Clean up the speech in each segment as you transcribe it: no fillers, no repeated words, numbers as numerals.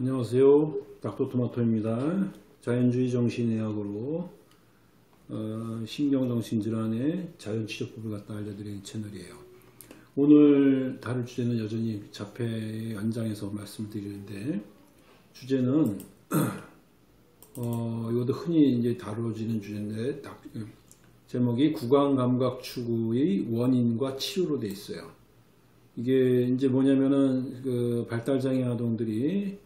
안녕하세요. 닥터토마토입니다. 자연주의 정신의학으로 신경정신질환의 자연치료법을 갖다 알려드리는 채널이에요. 오늘 다룰 주제는 여전히 자폐의 연장에서 말씀을 드리는데, 주제는 이것도 흔히 이제 다뤄지는 주제인데, 제목이 구강감각추구의 원인과 치료로 되어 있어요. 이게 이제 뭐냐면은 그 발달장애 아동들이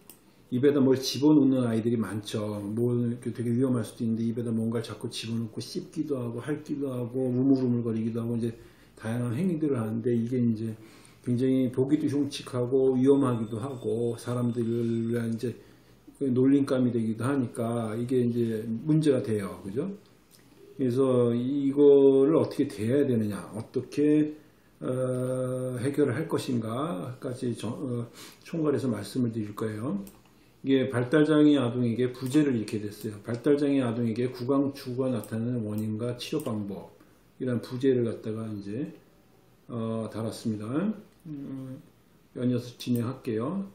입에다 뭘 집어넣는 아이들이 많죠. 뭐 이렇게 되게 위험할 수도 있는데 입에다 뭔가를 자꾸 집어넣고 씹기도 하고 핥기도 하고 우물우물거리기도 하고 이제 다양한 행위들을 하는데, 이게 이제 굉장히 보기도 흉측하고 위험하기도 하고 사람들의 이제 놀림감이 되기도 하니까 이게 이제 문제가 돼요. 그죠? 그래서 이거를 어떻게 대해야 되느냐, 어떻게 해결을 할 것인가까지 총괄해서 말씀을 드릴 거예요. 이게 발달장애 아동에게 부재를 일으키게 됐어요. 발달장애 아동에게 구강추구가 나타나는 원인과 치료 방법, 이런 부재를 갖다가 이제 다뤘습니다. 연이어서 진행할게요.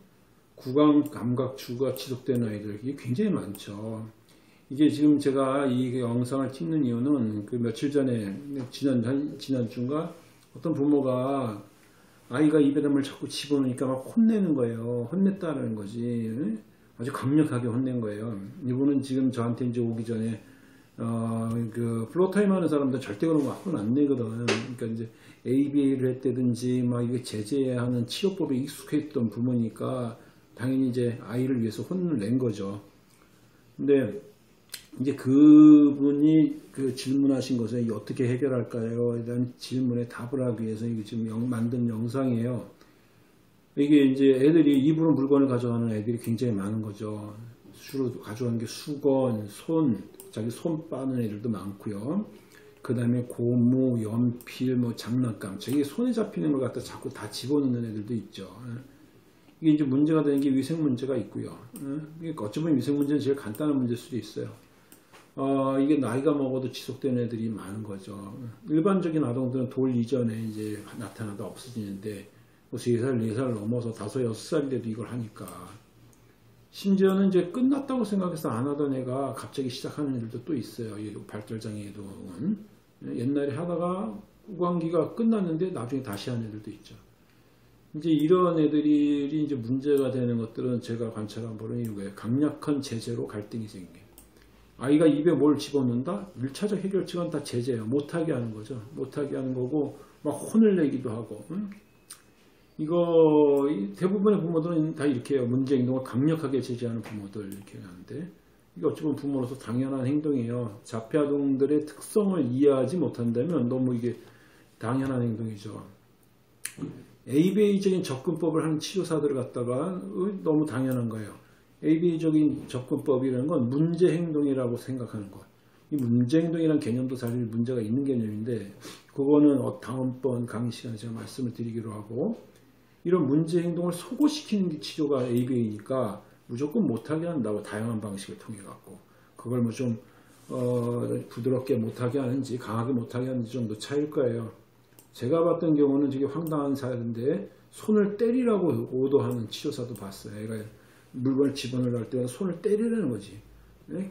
구강감각추구가 지속되는 아이들, 이게 굉장히 많죠. 이게 지금 제가 이 영상을 찍는 이유는 그 며칠 전에 지난주인가 어떤 부모가 아이가 입에다 뭘 자꾸 집어넣으니까 막 혼내는 거예요. 혼냈다라는 거지. 아주 강력하게 혼낸 거예요. 이분은 지금 저한테 이제 오기 전에 그 플로타임 하는 사람들 절대 그런 거 하고는 안 내거든. 그러니까 이제 ABA를 했다든지 막 이게 제재하는 치료법에 익숙했던 부모니까 당연히 이제 아이를 위해서 혼을 낸 거죠. 근데 이제 그분이 그 질문하신 것을 어떻게 해결할까요? 이런 질문에 답을 하기 위해서 이게 지금 만든 영상이에요. 이게 이제 애들이 입으로 물건을 가져가는 애들이 굉장히 많은 거죠. 주로 가져가는 게 수건, 손, 자기 손 빠는 애들도 많고요. 그 다음에 고무, 연필, 뭐 장난감, 자기 손에 잡히는 걸 갖다 자꾸 다 집어넣는 애들도 있죠. 이게 이제 문제가 되는 게 위생 문제가 있고요. 어쩌면 위생 문제는 제일 간단한 문제일 수도 있어요. 이게 나이가 먹어도 지속되는 애들이 많은 거죠. 일반적인 아동들은 돌 이전에 이제 나타나다 없어지는데, 뭐 3살, 4살 넘어서 5, 6살이 돼도 이걸 하니까. 심지어는 이제 끝났다고 생각해서 안 하던 애가 갑자기 시작하는 애들도 또 있어요. 발달장애도. 옛날에 하다가 구강기가 끝났는데 나중에 다시 하는 애들도 있죠. 이제 이런 애들이 이제 문제가 되는 것들은 제가 관찰한 바로는 이거예요. 강력한 제재로 갈등이 생겨요. 아이가 입에 뭘 집어넣는다? 1차적 해결책은 다 제재예요. 못하게 하는 거죠. 못하게 하는 거고 막 혼을 내기도 하고. 이거 대부분의 부모들은 다 이렇게 해요. 문제 행동을 강력하게 제재하는 부모들 이렇게 하는데, 이게 어찌 보면 부모로서 당연한 행동이에요. 자폐 아동들의 특성을 이해하지 못한다면 너무 이게 당연한 행동이죠. ABA적인 접근법을 하는 치료사들을 갖다가 너무 당연한 거예요. ABA적인 접근법이라는 건 문제행동이라고 생각하는 것. 이 문제행동이라는 개념도 사실 문제가 있는 개념인데, 그거는 다음번 강의 시간에 제가 말씀을 드리기로 하고, 이런 문제행동을 소고시키는 게 치료가 ABA니까 무조건 못하게 한다고, 다양한 방식을 통해 갖고. 그걸 뭐 좀 부드럽게 못하게 하는지 강하게 못하게 하는지 정도 차이일 거예요. 제가 봤던 경우는 되게 황당한 사례인데, 손을 때리라고 오도하는 치료사도 봤어요. 애가 물건을 집어넣으려 할 때는 손을 때리라는 거지.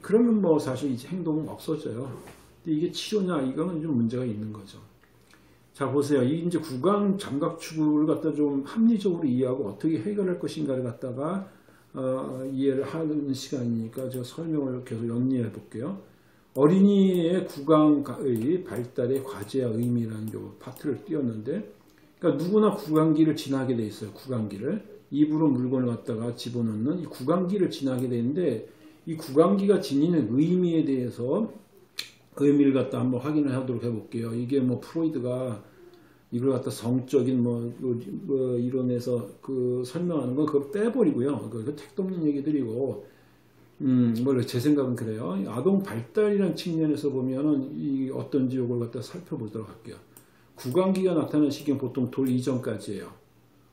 그러면 뭐 사실 이제 행동은 없어져요. 근데 이게 치료냐, 이거는 좀 문제가 있는 거죠. 자, 보세요. 이 이제 구강 감각추구를 갖다 좀 합리적으로 이해하고 어떻게 해결할 것인가를 갖다가 이해를 하는 시간이니까 제가 설명을 계속 연리해 볼게요. 어린이의 구강의 발달의 과제와 의미라는 요 파트를 띄웠는데, 그러니까 누구나 구강기를 지나게 돼 있어요. 구강기를. 입으로 물건을 갖다가 집어넣는 이 구강기를 지나게 되는데, 이 구강기가 지니는 의미에 대해서 의미를 갖다 한번 확인을 하도록 해볼게요. 이게 뭐 프로이드가 이걸 갖다 성적인 뭐 이론에서 그 설명하는 거 그걸 빼버리고요. 그 택도 없는 얘기들이고, 뭐 제 생각은 그래요. 아동 발달이라는 측면에서 보면은 이 어떤지 이걸 갖다 살펴보도록 할게요. 구강기가 나타나는 시기는 보통 돌 이전까지예요.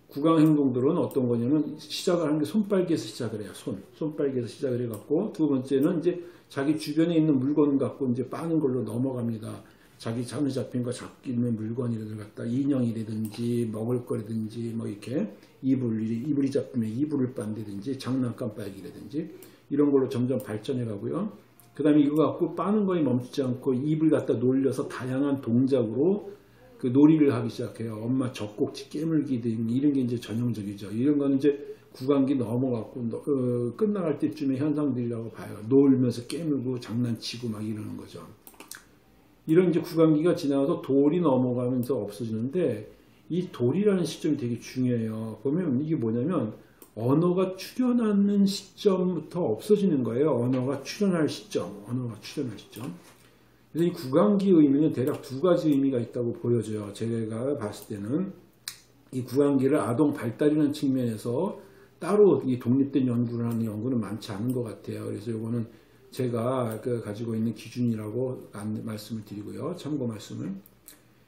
구강 행동들은 어떤 거냐면, 시작을 하는 게 손빨기에서 시작을 해요. 손빨기에서 시작을 해갖고, 두 번째는 이제 자기 주변에 있는 물건 갖고 이제 빠는 걸로 넘어갑니다. 자기 손에 잡힌 거 잡기는 물건이라든지 갖다 인형이라든지 먹을거리든지 뭐 이렇게 이불이 잡히면 이불을 빤다든지 장난감 빨기라든지 이런 걸로 점점 발전해 가고요. 그 다음에 이거 갖고 빠는 거에 멈추지 않고 입을 갖다 놀려서 다양한 동작으로 그 놀이를 하기 시작해요. 엄마 젖꼭지 깨물기 등 이런 게 이제 전형적이죠. 이런 거는 이제 구강기 넘어갖고 끝나갈 때쯤에 현상들이라고 봐요. 놀면서 깨물고 장난치고 막 이러는 거죠. 이런 이제 구강기가 지나가서 돌이 넘어가면서 없어지는데 이 돌이라는 시점이 되게 중요해요. 보면 이게 뭐냐면 언어가 출현하는 시점부터 없어지는 거예요. 언어가 출현할 시점. 그래서 이 구강기 의미는 대략 두 가지 의미가 있다고 보여져요. 제가 봤을 때는 이 구강기를 아동 발달이라는 측면에서 따로 이 독립된 연구를 하는 연구는 많지 않은 것 같아요. 그래서 이거는 제가 가지고 있는 기준이라고 말씀을 드리고요. 참고 말씀을.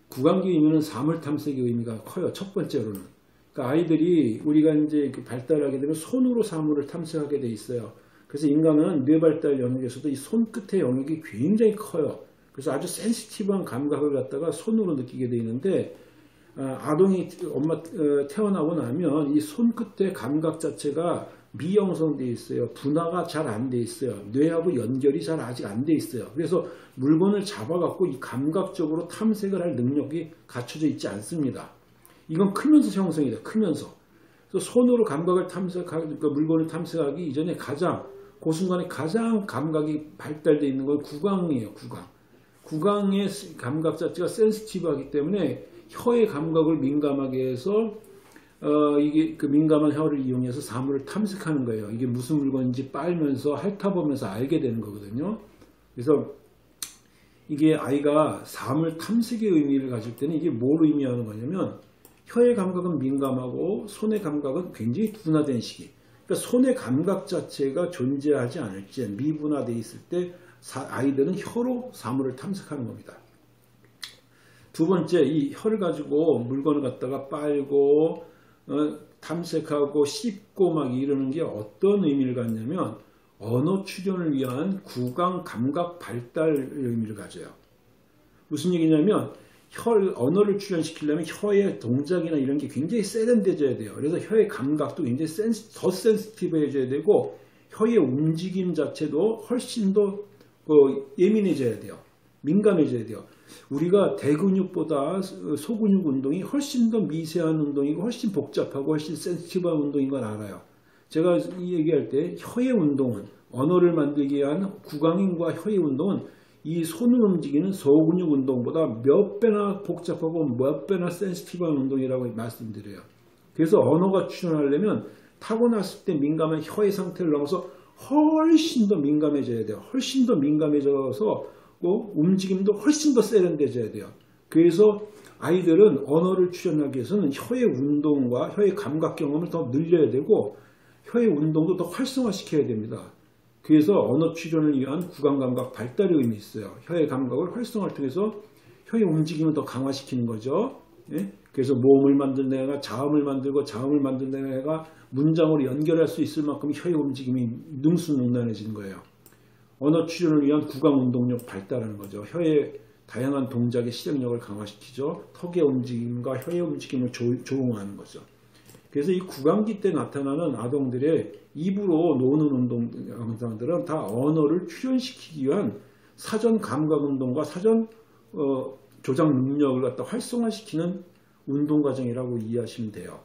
구강기 의미는 사물탐색의 의미가 커요. 첫 번째로는. 그러니까 아이들이 우리가 이제 발달하게 되면 손으로 사물을 탐색하게 돼 있어요. 그래서 인간은 뇌발달 영역에서도 이 손끝의 영역이 굉장히 커요. 그래서 아주 센시티브한 감각을 갖다가 손으로 느끼게 돼 있는데 아동이 태어나고 나면 이 손끝의 감각 자체가 미형성되어 있어요. 분화가 잘 안 돼 있어요. 뇌하고 연결이 잘 아직 안 돼 있어요. 그래서 물건을 잡아갖고 이 감각적으로 탐색을 할 능력이 갖춰져 있지 않습니다. 이건 크면서 형성이다. 크면서. 그래서 손으로 감각을 탐색하기, 그러니까 물건을 탐색하기 이전에 그 순간에 가장 감각이 발달되어 있는 건 구강이에요. 구강. 구강의 감각 자체가 센시티브하기 때문에 혀의 감각을 민감하게 해서 이게 그 민감한 혀를 이용해서 사물을 탐색하는 거예요. 이게 무슨 물건인지 빨면서 핥아보면서 알게 되는 거거든요. 그래서 이게 아이가 사물 탐색의 의미를 가질 때는 이게 뭘 의미하는 거냐면 혀의 감각은 민감하고 손의 감각은 굉장히 둔화된 시기. 그러니까 손의 감각 자체가 존재하지 않을지 미분화되어 있을 때 아이들은 혀로 사물을 탐색하는 겁니다. 두 번째, 이 혀를 가지고 물건을 갖다가 빨고 탐색하고 씹고 막 이러는 게 어떤 의미를 갖냐면 언어 출현을 위한 구강 감각 발달 의미를 가져요. 무슨 얘기냐면 언어를 출현시키려면 혀의 동작이나 이런 게 굉장히 세련돼져야 돼요. 그래서 혀의 감각도 굉장히 더 센시티브해져야 되고 혀의 움직임 자체도 훨씬 더 예민해져야 돼요. 민감해져야 돼요. 우리가 대근육보다 소근육 운동이 훨씬 더 미세한 운동이고 훨씬 복잡하고 훨씬 센시티브한 운동인 건 알아요. 제가 얘기할 때 혀의 운동은 언어를 만들기 위한 구강인과 혀의 운동은 이 손을 움직이는 소근육 운동보다 몇 배나 복잡하고 몇 배나 센시티브한 운동이라고 말씀드려요. 그래서 언어가 출현하려면 타고났을 때 민감한 혀의 상태를 넘어서 훨씬 더 민감해져야 돼요. 훨씬 더 민감해져서 움직임도 훨씬 더 세련돼져야 돼요. 그래서 아이들은 언어를 출현하기 위해서는 혀의 운동과 혀의 감각 경험을 더 늘려야 되고 혀의 운동도 더 활성화시켜야 됩니다. 그래서 언어 출현을 위한 구강감각 발달이 의미 있어요. 혀의 감각을 활성화를 통해서 혀의 움직임을 더 강화시키는 거죠. 예? 그래서 모음을 만든 애가 자음을 만들고 자음을 만든 애가 문장으로 연결할 수 있을 만큼 혀의 움직임이 능수능란해진 거예요. 언어 출현을 위한 구강 운동력 발달하는 거죠. 혀의 다양한 동작의 실행력을 강화시키죠. 턱의 움직임과 혀의 움직임을 조응하는 거죠. 그래서 이 구강기 때 나타나는 아동들의 입으로 노는 운동 영상들은 다 언어를 출현시키기 위한 사전 감각 운동과 사전 조작 능력을 갖다 활성화시키는 운동 과정이라고 이해하시면 돼요.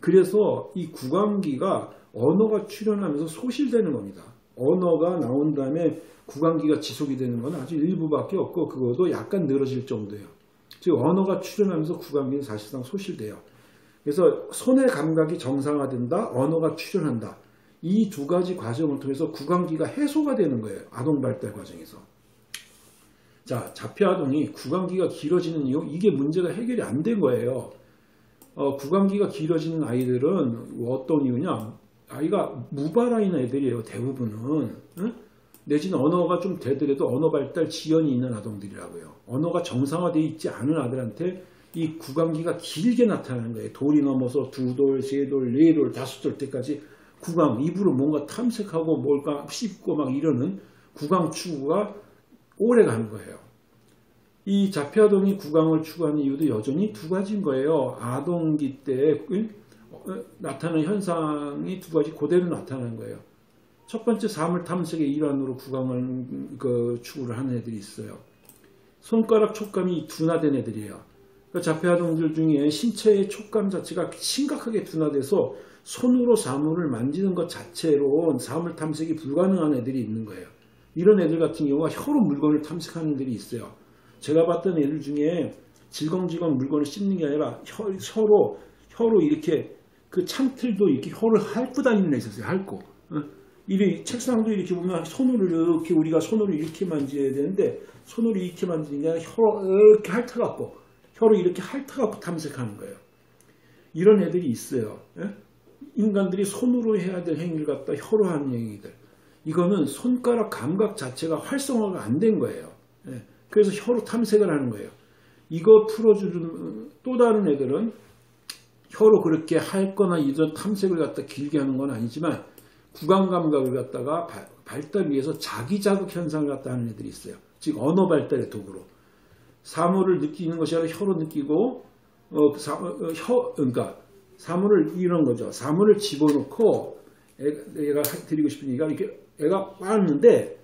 그래서 이 구강기가 언어가 출현하면서 소실되는 겁니다. 언어가 나온 다음에 구강기가 지속이 되는 건 아주 일부밖에 없고 그것도 약간 늘어질 정도예요. 즉 언어가 출현하면서 구강기는 사실상 소실돼요. 그래서 손의 감각이 정상화된다, 언어가 출현한다. 이 두 가지 과정을 통해서 구강기가 해소가 되는 거예요. 아동 발달 과정에서. 자, 자폐 아동이 구강기가 길어지는 이유, 이게 문제가 해결이 안 된 거예요. 구강기가 길어지는 아이들은 어떤 이유냐? 아이가 무발화인 애들이에요. 대부분은. 응? 내지는 언어가 좀 되더라도 언어 발달 지연이 있는 아동들이라고요. 언어가 정상화되어 있지 않은 아들한테 이 구강기가 길게 나타나는 거예요. 돌이 넘어서 두 돌, 세 돌, 네 돌, 다섯 돌 때까지 구강, 입으로 뭔가 탐색하고 뭘까 씹고 막 이러는 구강 추구가 오래 가는 거예요. 이 자폐아동이 구강을 추구하는 이유도 여전히 두 가지인 거예요. 아동기 때 나타나는 현상이 두 가지 그대로 나타나는 거예요. 첫 번째, 사물탐색의 일환으로 구강을 추구를 하는 애들이 있어요. 손가락 촉감이 둔화된 애들이에요. 그러니까 자폐아동들 중에 신체의 촉감 자체가 심각하게 둔화돼서 손으로 사물을 만지는 것 자체로 사물탐색이 불가능한 애들이 있는 거예요. 이런 애들 같은 경우가 혀로 물건을 탐색하는 애들이 있어요. 제가 봤던 애들 중에 질겅질겅 물건을 씹는 게 아니라 혀로 이렇게 그 창틀도 이렇게 혀를 핥고 다니는 애 있었어요. 핥고. 이리 책상도 이렇게 보면 손으로 이렇게 우리가 손으로 이렇게 만져야 되는데 손으로 이렇게 만지는 게 아니라 혀로 이렇게 핥아갖고 탐색하는 거예요. 이런 애들이 있어요. 인간들이 손으로 해야 될 행위를 갖다 혀로 하는 행위들. 이거는 손가락 감각 자체가 활성화가 안 된 거예요. 그래서 혀로 탐색을 하는 거예요. 이거 풀어주는 또 다른 애들은 혀로 그렇게 핥거나 이런 탐색을 갖다 길게 하는 건 아니지만 구강 감각을 갖다가 발달 위해서 자기 자극 현상을 갖다 하는 애들이 있어요. 즉 언어 발달의 도구로. 사물을 느끼는 것이 아니라 혀로 느끼고 사물을 이런 거죠. 사물을 집어넣고 애가 드리고 싶은 얘기가 이렇게 애가 빠는데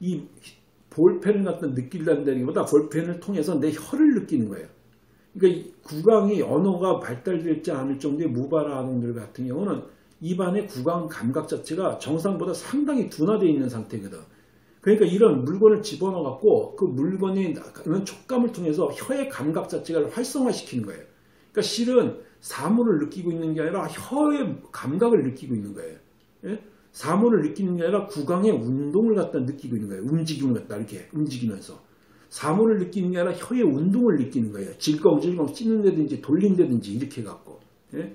이 볼펜을 갖다 느낀다기보다 볼펜을 통해서 내 혀를 느끼는 거예요. 그러니까 구강이 언어가 발달되지 않을 정도의 무발화 아동들 같은 경우는 입안의 구강 감각 자체가 정상보다 상당히 둔화되어 있는 상태거든. 그러니까 이런 물건을 집어넣어 갖고 그 물건이 촉감을 통해서 혀의 감각 자체가 활성화시키는 거예요. 그러니까 실은 사물을 느끼고 있는 게 아니라 혀의 감각을 느끼고 있는 거예요. 예? 사물을 느끼는 게 아니라 구강의 운동을 갖다 느끼고 있는 거예요. 움직임을 갖다 이렇게 움직이면서. 사물을 느끼는 게 아니라 혀의 운동을 느끼는 거예요. 질겅질겅 찢는다든지 돌린다든지 이렇게 갖고. 예?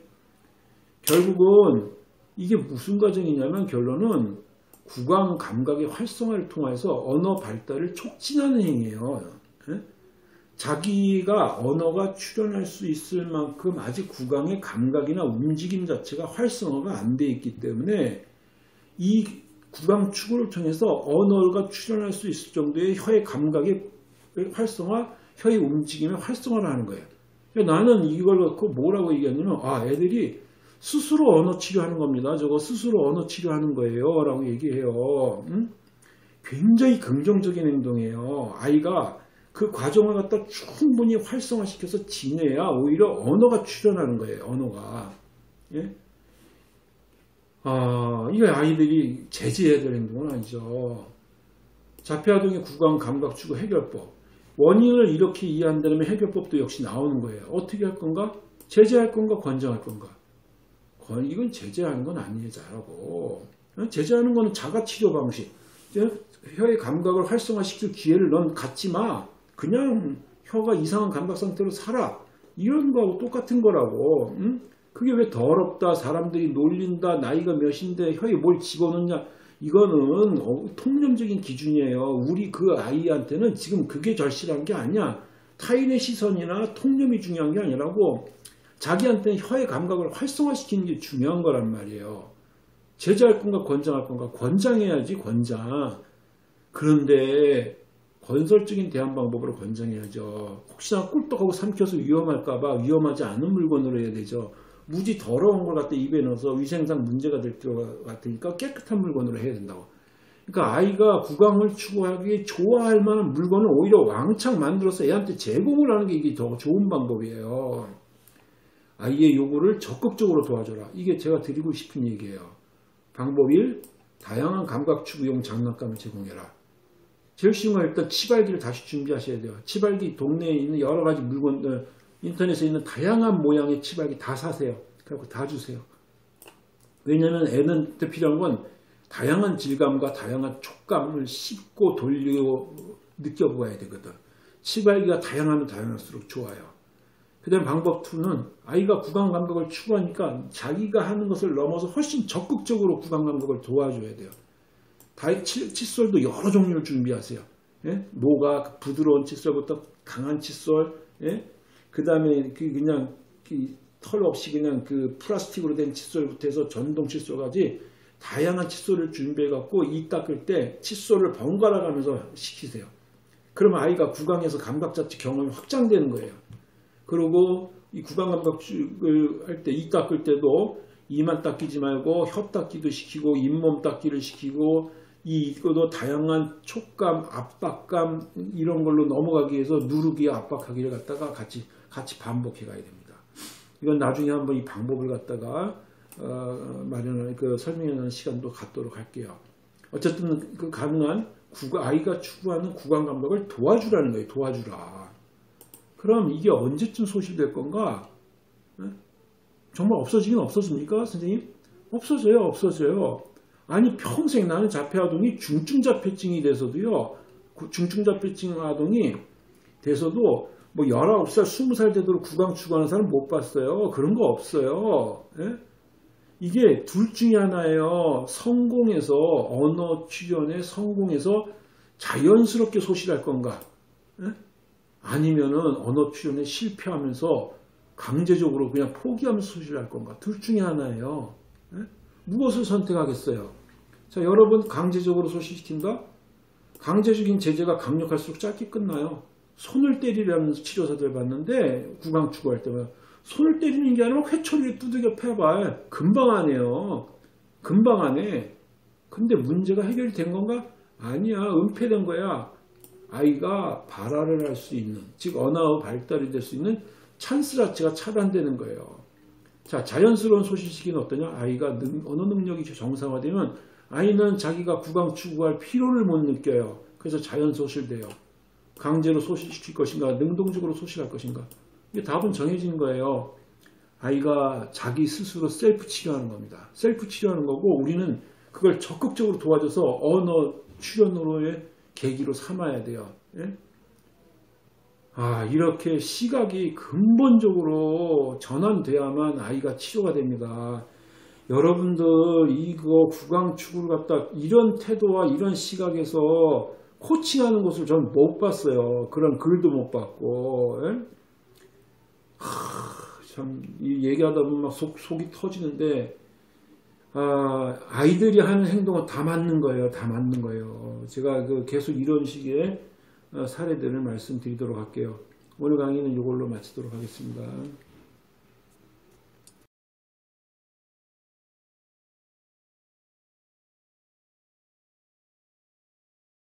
결국은 이게 무슨 과정이냐면 결론은 구강 감각의 활성화를 통해서 언어 발달을 촉진하는 행위예요. 예? 자기가 언어가 출현할 수 있을 만큼 아직 구강의 감각이나 움직임 자체가 활성화가 안 돼 있기 때문에 이 구강 추구를 통해서 언어가 출현할 수 있을 정도의 혀의 감각의 활성화, 혀의 움직임의 활성화를 하는 거예요. 그러니까 나는 이걸 갖고 뭐라고 얘기하냐면 애들이 스스로 언어 치료하는 겁니다. 저거 스스로 언어 치료하는 거예요. 라고 얘기해요. 응? 굉장히 긍정적인 행동이에요. 아이가 그 과정을 갖다 충분히 활성화시켜서 지내야 오히려 언어가 출현하는 거예요. 언어가. 예? 이거 아이들이 제재해야 될 행동은 아니죠. 자폐아동의 구강 감각 추구 해결법. 원인을 이렇게 이해한다면 해결법도 역시 나오는 거예요. 어떻게 할 건가? 제재할 건가? 권장할 건가? 이건 제재하는 건 아니에요. 잘하고. 제재하는 건 자가치료 방식. 혀의 감각을 활성화시킬 기회를 넌 갖지 마. 그냥 혀가 이상한 감각 상태로 살아. 이런 거하고 똑같은 거라고. 응? 그게 왜 더럽다, 사람들이 놀린다, 나이가 몇인데 혀에 뭘 집어넣냐. 이거는 통념적인 기준이에요. 우리 그 아이한테는 지금 그게 절실한 게 아니야. 타인의 시선이나 통념이 중요한 게 아니라고. 자기한테는 혀의 감각을 활성화시키는 게 중요한 거란 말이에요. 제재할 건가 권장할 건가? 권장해야지, 권장. 그런데 건설적인 대안 방법으로 권장해야죠. 혹시나 꿀떡하고 삼켜서 위험할까봐 위험하지 않은 물건으로 해야 되죠. 무지 더러운 걸 갖다 입에 넣어서 위생상 문제가 될 것 같으니까 깨끗한 물건으로 해야 된다고. 그러니까 아이가 구강을 추구하기 좋아할 만한 물건을 오히려 왕창 만들어서 애한테 제공을 하는 게 이게 더 좋은 방법이에요. 아이의 요구를 적극적으로 도와줘라. 이게 제가 드리고 싶은 얘기예요. 방법 1. 다양한 감각 추구용 장난감을 제공해라. 제일 쉬운 건 일단 치발기를 다시 준비하셔야 돼요. 치발기 동네에 있는 여러 가지 물건들, 인터넷에 있는 다양한 모양의 치발기 다 사세요. 그리고 다 주세요. 왜냐면 애는 필요한 건 다양한 질감과 다양한 촉감을 씹고 돌리고 느껴보아야 되거든. 치발기가 다양하면 다양할수록 좋아요. 그 다음 방법 2는 아이가 구강 감각을 추구하니까 자기가 하는 것을 넘어서 훨씬 적극적으로 구강 감각을 도와줘야 돼요. 칫솔도 여러 종류를 준비하세요. 예? 모가 부드러운 칫솔부터 강한 칫솔, 예? 그 다음에 그냥 털 없이 그냥 그 플라스틱으로 된 칫솔부터 해서 전동 칫솔까지 다양한 칫솔을 준비해 갖고 입 닦을 때 칫솔을 번갈아 가면서 시키세요. 그러면 아이가 구강에서 감각자치 경험이 확장되는 거예요. 그리고 이 구강감각을 할 때, 입 닦을 때도 이만 닦이지 말고 혀 닦기도 시키고 잇몸 닦기를 시키고 이것도 다양한 촉감, 압박감 이런 걸로 넘어가기 위해서 누르기, 압박하기를 갖다가 같이 반복해 가야 됩니다. 이건 나중에 한번 이 방법을 갖다가 마련한 그 설명하는 시간도 갖도록 할게요. 어쨌든 그 가능한 아이가 추구하는 구강 감각을 도와주라는 거예요. 도와주라. 그럼 이게 언제쯤 소실될 건가? 정말 없어지긴 없어집니까, 선생님? 없어져요. 없어져요. 아니, 평생 나는 자폐아동이 중증자폐증이 돼서도요. 중증자폐증 아동이 돼서도 뭐 19살, 20살 되도록 구강 추구하는 사람 못 봤어요. 그런 거 없어요. 예? 이게 둘 중에 하나예요. 성공해서 언어 출연에 성공해서 자연스럽게 소실할 건가? 예? 아니면은 언어 출연에 실패하면서 강제적으로 그냥 포기하면서 소실할 건가? 둘 중에 하나예요. 예? 무엇을 선택하겠어요? 자, 여러분 강제적으로 소실시킨다? 강제적인 제재가 강력할수록 짧게 끝나요. 손을 때리라면서 치료사들 봤는데 구강 추구할 때마다 손을 때리는 게 아니라 회초리에 두들겨 패봐야 금방 안 해요. 금방 안 해. 근데 문제가 해결이 된 건가? 아니야. 은폐된 거야. 아이가 발화를 할 수 있는, 즉 언어의 발달이 될 수 있는 찬스 자체가 차단되는 거예요. 자, 자연스러운 소실시키는 어떠냐? 아이가 언어 능력이 정상화되면 아이는 자기가 구강 추구할 필요를 못 느껴요. 그래서 자연 소실돼요. 강제로 소실시킬 것인가? 능동적으로 소실할 것인가? 이게 답은 정해진 거예요. 아이가 자기 스스로 셀프 치료하는 겁니다. 셀프 치료하는 거고 우리는 그걸 적극적으로 도와줘서 언어 출연으로의 계기로 삼아야 돼요. 예? 아, 이렇게 시각이 근본적으로 전환돼야만 아이가 치료가 됩니다. 여러분들 이거 구강추구를 갖다 이런 태도와 이런 시각에서 코칭하는 것을 저는 못 봤어요. 그런 글도 못 봤고. 예? 참 이 얘기하다 보면 막 속이 터지는데, 아이들이 하는 행동은 다 맞는 거예요. 다 맞는 거예요. 제가 계속 이런 식의 사례들을 말씀드리도록 할게요. 오늘 강의는 이걸로 마치도록 하겠습니다.